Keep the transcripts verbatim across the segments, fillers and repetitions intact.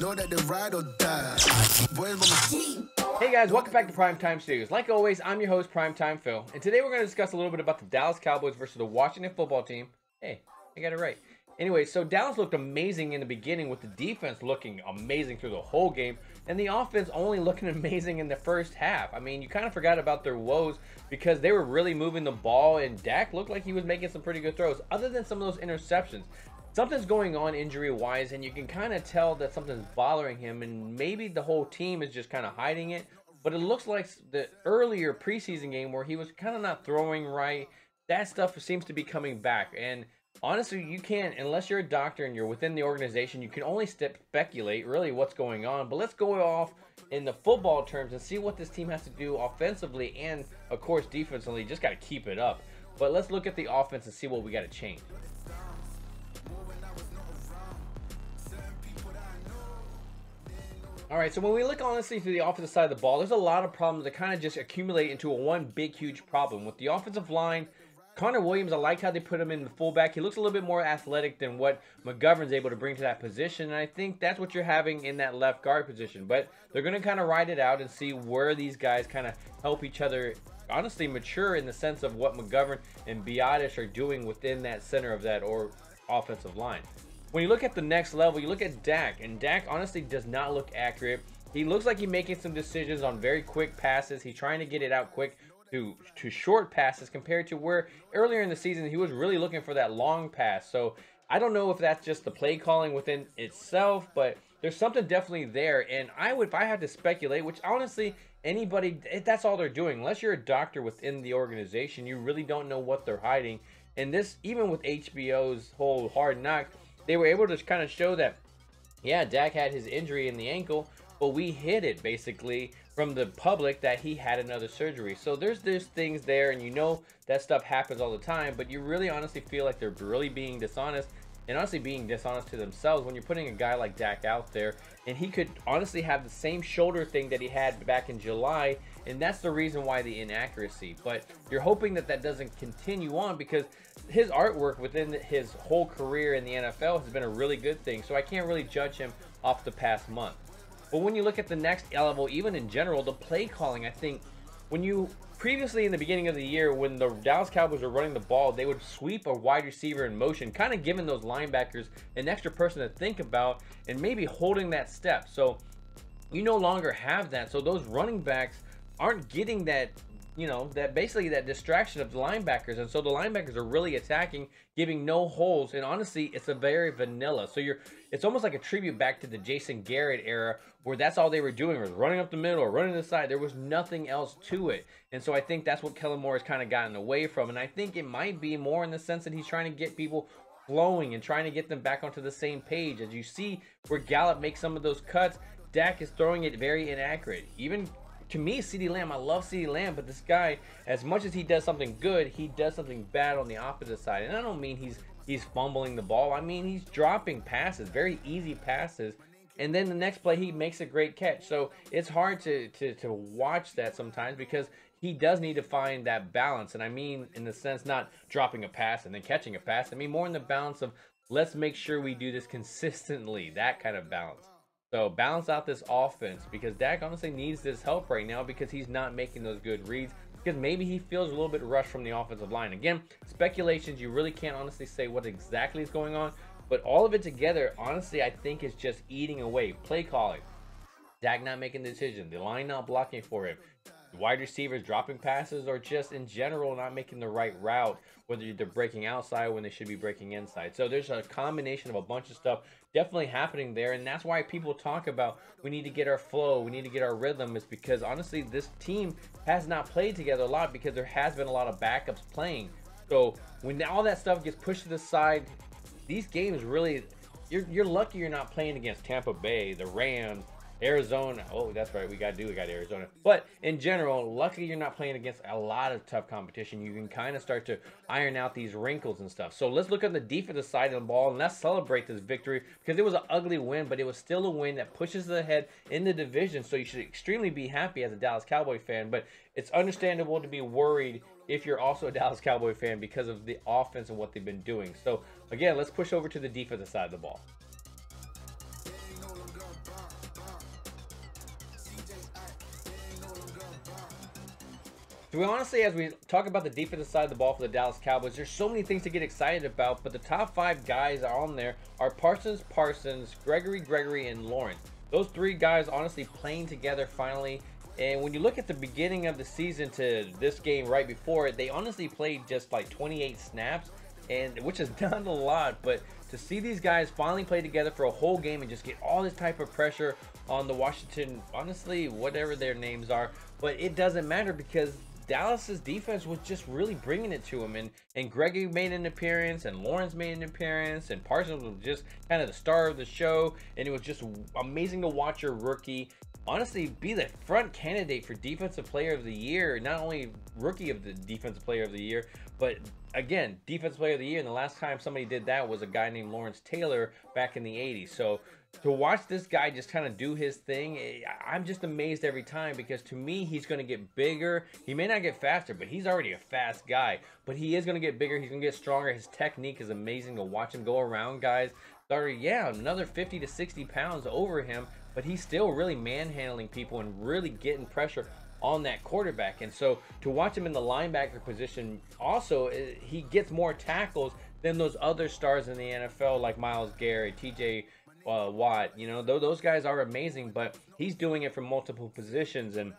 Know that they ride or die. Hey guys, welcome back to Primetime Studios. Like always, I'm your host, Primetime Phil, and today we're going to discuss a little bit about the Dallas Cowboys versus the Washington football team. Hey, I got it right. Anyway, so Dallas looked amazing in the beginning, with the defense looking amazing through the whole game, and the offense only looking amazing in the first half. I mean, you kind of forgot about their woes because they were really moving the ball, and Dak looked like he was making some pretty good throws, other than some of those interceptions. Something's going on injury-wise, and you can kind of tell that something's bothering him, and maybe the whole team is just kind of hiding it. But it looks like the earlier preseason game where he was kind of not throwing right, that stuff seems to be coming back. And honestly, you can't, unless you're a doctor and you're within the organization, you can only step, speculate really what's going on. But let's go off in the football terms and see what this team has to do offensively and, of course, defensively. Just got to keep it up. But let's look at the offense and see what we got to change. All right, so when we look honestly to the offensive side of the ball, there's a lot of problems that kind of just accumulate into a one big, huge problem. With the offensive line, Connor Williams, I liked how they put him in the fullback. He looks a little bit more athletic than what McGovern's able to bring to that position, and I think that's what you're having in that left guard position. But they're going to kind of ride it out and see where these guys kind of help each other, honestly, mature in the sense of what McGovern and Biadesh are doing within that center of that or offensive line. When you look at the next level, you look at Dak, and Dak honestly does not look accurate. He looks like he's making some decisions on very quick passes. He's trying to get it out quick to, to short passes compared to where earlier in the season he was really looking for that long pass. So I don't know if that's just the play calling within itself, but there's something definitely there. And I would, if I had to speculate, which honestly, anybody, that's all they're doing. Unless you're a doctor within the organization, you really don't know what they're hiding. And this, even with H B O's whole Hard Knocks, they were able to kind of show that, yeah, Dak had his injury in the ankle, but we hid it basically from the public that he had another surgery. So there's there's things there, and you know that stuff happens all the time, but you really honestly feel like they're really being dishonest, and honestly being dishonest to themselves when you're putting a guy like Dak out there, and he could honestly have the same shoulder thing that he had back in July, and that's the reason why the inaccuracy. But you're hoping that that doesn't continue on, because his artwork within his whole career in the N F L has been a really good thing, so I can't really judge him off the past month. But when you look at the next level, even in general, the play calling, I think when you previously in the beginning of the year, when the Dallas Cowboys were running the ball, they would sweep a wide receiver in motion, kind of giving those linebackers an extra person to think about and maybe holding that step. So you no longer have that, so those running backs aren't getting that, you know, that basically that distraction of the linebackers, and so the linebackers are really attacking, giving no holes, and honestly it's a very vanilla. So you're, it's almost like a tribute back to the Jason Garrett era, where that's all they were doing was running up the middle or running the side. There was nothing else to it, and so I think that's what Kellen Moore has kind of gotten away from, and I think it might be more in the sense that he's trying to get people flowing and trying to get them back onto the same page. As you see where Gallup makes some of those cuts, Dak is throwing it very inaccurate. Even to me, CeeDee Lamb, I love CeeDee Lamb, but this guy, as much as he does something good, he does something bad on the opposite side. And I don't mean he's he's fumbling the ball. I mean, he's dropping passes, very easy passes. And then the next play, he makes a great catch. So it's hard to, to, to watch that sometimes, because he does need to find that balance. And I mean, in the sense, not dropping a pass and then catching a pass. I mean, more in the balance of, let's make sure we do this consistently, that kind of balance. So balance out this offense, because Dak honestly needs this help right now, because he's not making those good reads, because maybe he feels a little bit rushed from the offensive line. Again, speculations, you really can't honestly say what exactly is going on, but all of it together, honestly, I think is just eating away. Play calling, Dak not making the decision, the line not blocking for him, wide receivers dropping passes, or just in general not making the right route, whether they're breaking outside when they should be breaking inside. So there's a combination of a bunch of stuff definitely happening there, and that's why people talk about, we need to get our flow, we need to get our rhythm, is because honestly this team has not played together a lot, because there has been a lot of backups playing. So when all that stuff gets pushed to the side, these games really, you're, you're lucky you're not playing against Tampa Bay, the Rams, Arizona. Oh, that's right, we got to do, we got Arizona. But in general, luckily you're not playing against a lot of tough competition. You can kind of start to iron out these wrinkles and stuff. So let's look at the defensive side of the ball, and let's celebrate this victory, because it was an ugly win, but it was still a win that pushes ahead in the division. So you should extremely be happy as a Dallas Cowboy fan, but it's understandable to be worried if you're also a Dallas Cowboy fan because of the offense and what they've been doing. So again, let's push over to the defensive side of the ball. we honestly, as we talk about the defensive side of the ball for the Dallas Cowboys, there's so many things to get excited about, but the top five guys on there are Parsons, Parsons, Gregory, Gregory, and Lawrence. Those three guys honestly playing together finally. And when you look at the beginning of the season to this game right before it, they honestly played just like twenty-eight snaps, and which is not a lot, but to see these guys finally play together for a whole game and just get all this type of pressure on the Washington, honestly, whatever their names are, but it doesn't matter because Dallas's defense was just really bringing it to him, and and Gregory made an appearance, and Lawrence made an appearance, and Parsons was just kind of the star of the show, and it was just amazing to watch your rookie honestly be the front candidate for defensive player of the year. Not only rookie of the defensive player of the year, but again, defensive player of the year. And the last time somebody did that was a guy named Lawrence Taylor back in the eighties. So to watch this guy just kind of do his thing, I'm just amazed every time, because to me, he's going to get bigger. He may not get faster, but he's already a fast guy, but he is going to get bigger. He's going to get stronger. His technique is amazing to watch him go around guys. Sorry, yeah, another fifty to sixty pounds over him, but he's still really manhandling people and really getting pressure on that quarterback. And so to watch him in the linebacker position, also he gets more tackles than those other stars in the N F L like Miles Garrett, T J Uh, Watt. You know, though those guys are amazing, but he's doing it from multiple positions, and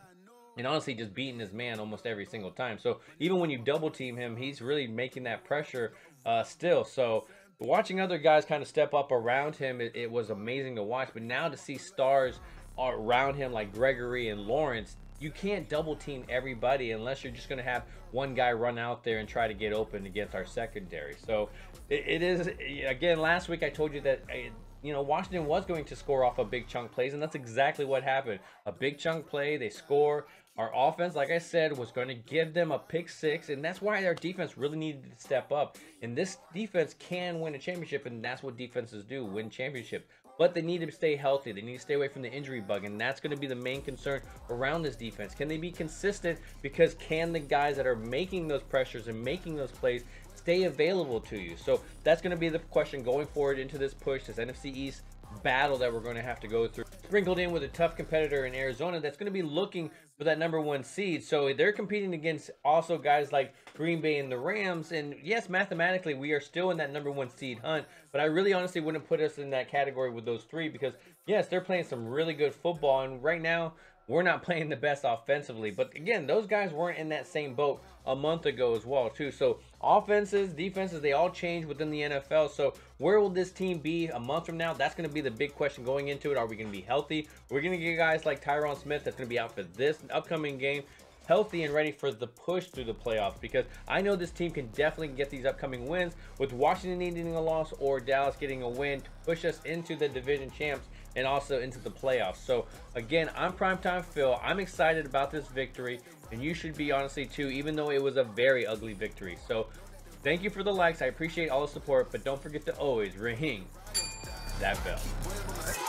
and honestly just beating his man almost every single time. So even when you double team him, he's really making that pressure uh, still. So watching other guys kind of step up around him, it, it was amazing to watch. But now to see stars around him like Gregory and Lawrence, you can't double team everybody unless you're just going to have one guy run out there and try to get open against our secondary. So it, it is, again, last week I told you that I, you know, Washington was going to score off a big chunk plays, and that's exactly what happened. A big chunk play, they score. Our offense, like I said, was going to give them a pick six, and that's why their defense really needed to step up. And this defense can win a championship, and that's what defenses do, win championships. But they need to stay healthy. They need to stay away from the injury bug, and that's going to be the main concern around this defense. Can they be consistent? Because can the guys that are making those pressures and making those plays stay available to you? So that's going to be the question going forward into this push, this N F C East battle that we're going to have to go through, sprinkled in with a tough competitor in Arizona that's going to be looking for that number one seed. So they're competing against also guys like Green Bay and the Rams, and yes, mathematically we are still in that number one seed hunt, but I really honestly wouldn't put us in that category with those three, because yes, they're playing some really good football, and right now we're not playing the best offensively. But again, those guys weren't in that same boat a month ago as well too. So offenses, defenses, they all change within the N F L. So where will this team be a month from now? That's going to be the big question going into it. Are we going to be healthy? We're going to get guys like Tyron Smith that's going to be out for this upcoming game, healthy and ready for the push through the playoffs, because I know this team can definitely get these upcoming wins, with Washington needing a loss or Dallas getting a win to push us into the division champs and also into the playoffs. So again, I'm Primetime Phil. I'm excited about this victory, and you should be honestly too, even though it was a very ugly victory. So thank you for the likes. I appreciate all the support, but don't forget to always ring that bell.